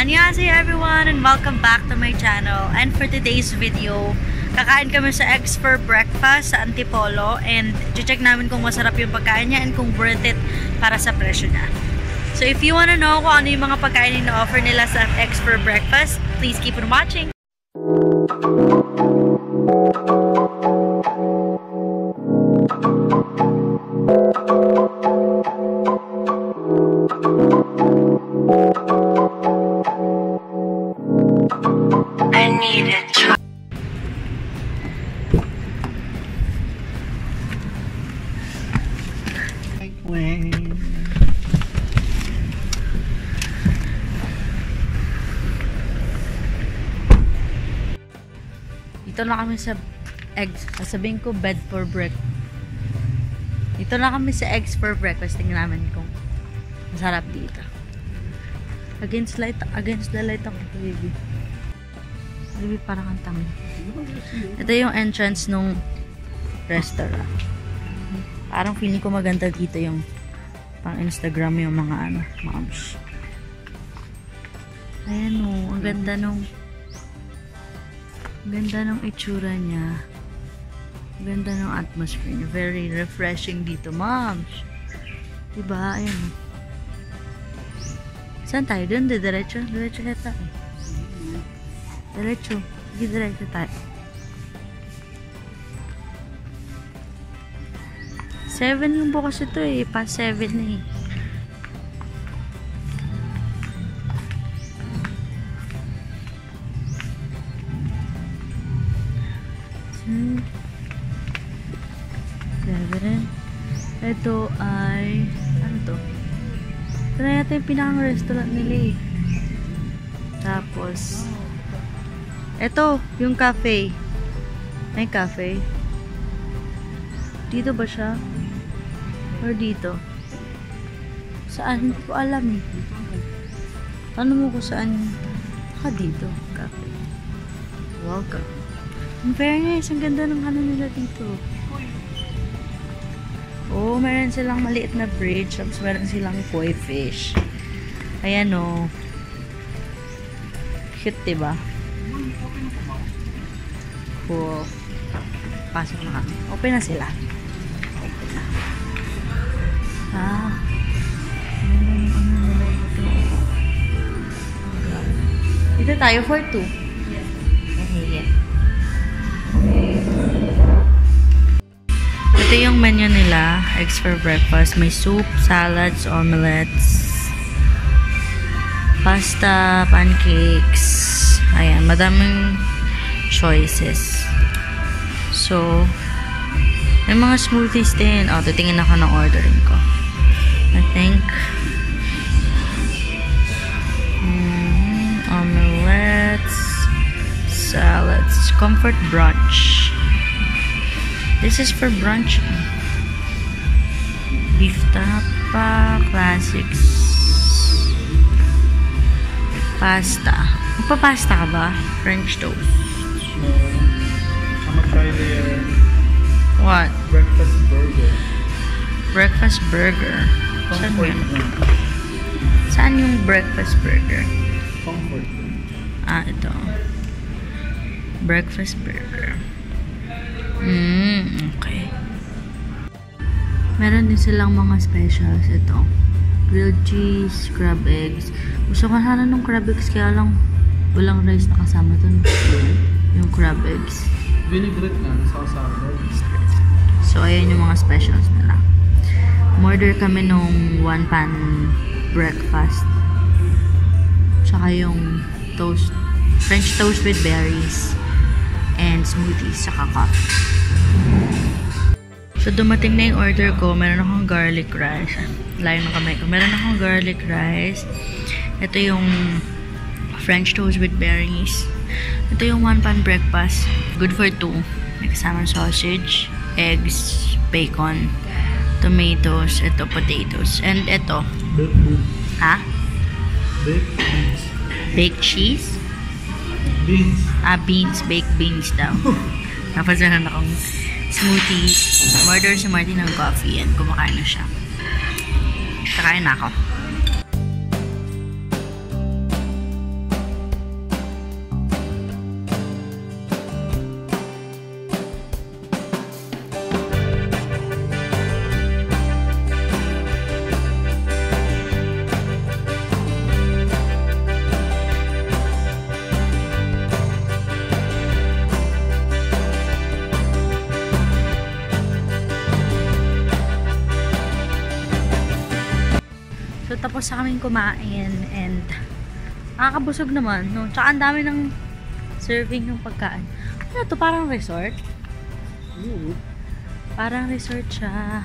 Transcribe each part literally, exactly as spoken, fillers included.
Annyeonghaseyo everyone and welcome back to my channel. And for today's video, kakain kami sa Eggs for Breakfast sa Antipolo and check namin kung masarap yung pagkain niya and kung worth it para sa presyo niya. So if you wanna know kung ano yung mga pagkain na offer nila sa Eggs for Breakfast, please keep on watching. Dito na kami sa eggs. Sabihin ko bed for breakfast. Dito na kami sa Eggs for Breakfast. Tingnan namin kung masarap dito. Against light, against the light ako, baby. Baby, parang ang tango. Ito yung entrance nung restaurant. Parang feeling ko maganda dito yung pang Instagram yung mga ano, moms. Ayan o, ang ganda nung ganda ng itsura niya. Ganda ng atmosphere niya. Very refreshing dito, moms. Diba? Ayan. Saan tayo? Doon? Diretso? Diretso na tayo. Diretso. Sige, diretso tayo. seven yung bukas ito eh. Past seven na eh. Ito ay ano to? Ito na yata yung pinaka-restaurant nila eh. Tapos ito, yung cafe. May cafe. Dito ba siya? Or dito? Saan? Hindi ko alam eh. Tanong mo ko saan? Baka dito. Cafe. Welcome. In fairness, ang ganda ng ano nila dito. Oh, meron silang maliit na bridge. Tapos meron silang koi fish. Ayan o. Cute, diba? Oh. Pasok na kami. Open na sila. Open na. Ah. Dito tayo for two. Okay. Ito yung menu nila, Eggs for Breakfast. May soup, salads, omelettes, pasta, pancakes. Ayan, madaming choices. So, may mga smoothies din. O, oh, titingin ako ng ordering ko. I think, mm, omelettes, salads, comfort brunch. This is for brunch. Beef tapa, classics, pasta. Magpapasta ka ba? French toast. So, I'm gonna try the uh, what? Breakfast burger. Breakfast burger. Comfort. Saan yun? Saan yung breakfast burger? Comfort. Ah, ito. Breakfast burger. Mm, okay. Meron din silang mga specials. Ito. Grilled cheese, crab eggs. Gusto ko sana nung crab eggs, kaya lang walang rice na kasama to. Yung crab eggs. Vinaigrette na, nasasama. So, ayan yung mga specials nila. Order kami nung one pan breakfast. Tsaka yung toast, French toast with berries. And smoothies, saka coffee. So, dumating na yung order ko. Meron akong garlic rice. Layo ng kamay ko. Meron akong garlic rice. Ito yung French toast with berries. Ito yung one pan breakfast. Good for two. May kasama sausage, eggs, bacon, tomatoes, ito potatoes. And ito. Ha? Baked cheese. Baked cheese? Beans. Ah, beans. Baked beans daw. Napasanan akong smoothie. Order si Martin ng coffee and kumakain na siya. Kakain na ako. tapos sa kaming kumain and nakakabusog naman, no? Tsaka ang dami ng serving ng pagkain. Ano to? Parang resort? Ooh. Parang resort siya.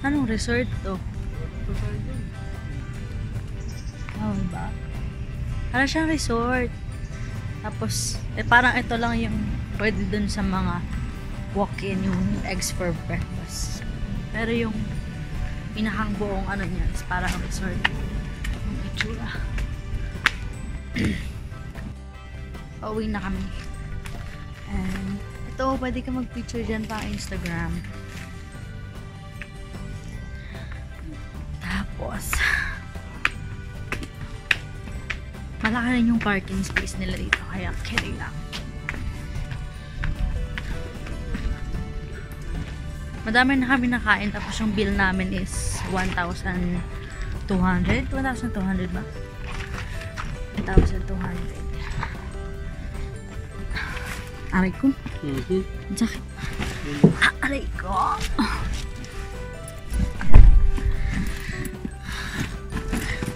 Anong resort to? Oh, diba? Parang siyang resort. Tapos, eh, parang ito lang yung pwede dun sa mga walk-in, yung eggs for breakfast. Pero yung pinakang buong ano niya is parang resort. Ang itsura. Pauwi na kami. And, ito, pwede ka mag-picture dyan pa Instagram. Tapos, malaki rin yung parking space nila dito, kaya keri lang. Madami na kami nakain, tapos yung bill namin is one thousand two hundred. one thousand two hundred ba? one thousand two hundred. Aray ko? Mm-hmm. Aray ko?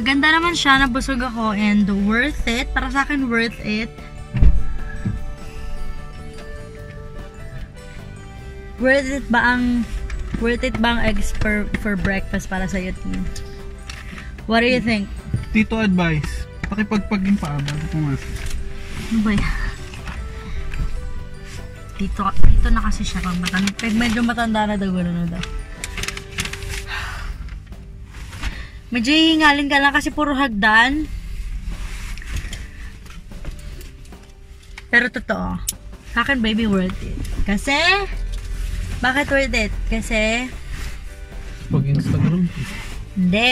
Ganda naman siya, nabusog ako and worth it. Para sa akin, worth it. Worth it ba ang worth it bang eggs for, for breakfast para sa iyo, team? What do you think? Tito advice, pakipagpagin pa ba? Ano ba yan? Tito, tito na kasi siya pang matanda. Medyo matanda na daw, gano'n na daw. Medyo hihingalin ka lang kasi puro hagdan. Pero totoo, sa akin baby worth it. Kasi, bakit worth it? Kasi, pag Instagram. Hindi.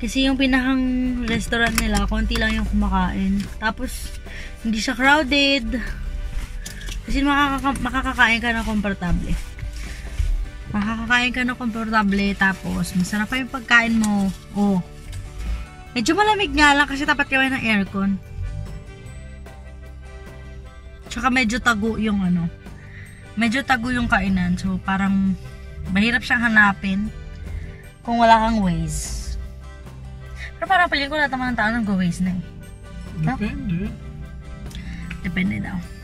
Kasi yung pinakang restaurant nila, konti lang yung kumakain. Tapos, hindi siya crowded. Kasi makaka makakakain ka na komportable. Makakakain ka na komportable, tapos masarap pa yung pagkain mo. Oh. Medyo malamig nga lang kasi tapat kayo ng aircon. Tsaka medyo tago yung ano. Medyo tago yung kainan. So parang mahirap siyang hanapin kung wala kang Waze. Pero parang piling ko lahat naman ng tao nag-Waze na eh. Depende. Depende daw.